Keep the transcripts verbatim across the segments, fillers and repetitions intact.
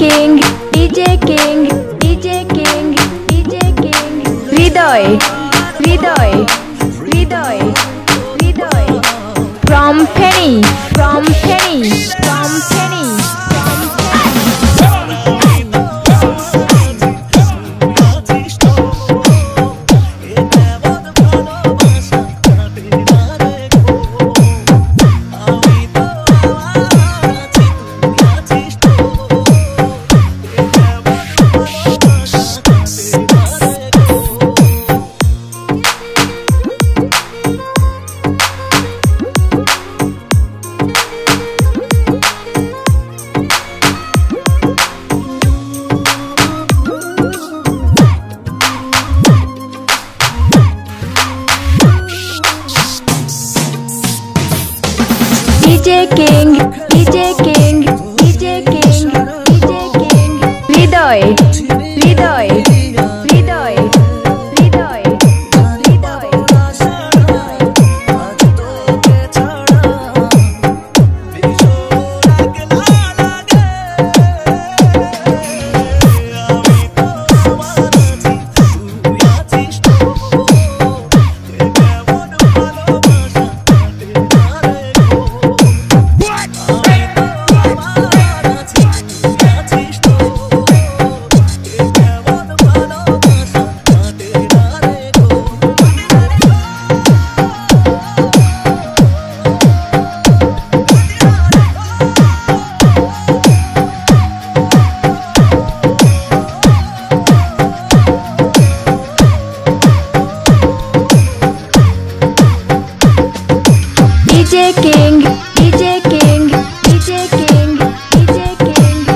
King, D J King, D J King, D J King. Hridoy, Hridoy, Hridoy, Hridoy. From Penny, from Penny, from Penny. D J King, D J King, D J King, D J King. Hridoy, Hridoy, Hridoy, Hridoy, D J King, D J King, D J King,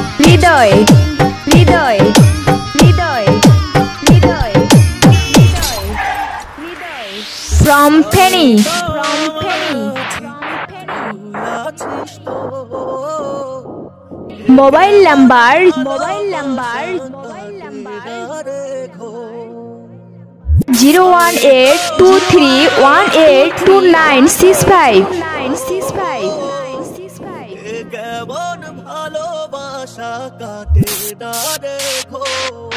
D J King. Hridoy, Hridoy, Hridoy, Hridoy, Hridoy. From Penny, from Penny, from Penny. Mobile number, mobile number, mobile number. Zero one eight two three one eight two nine six five. Nine six five. Nine six five. Ek bon bhalo basha kate na dekho.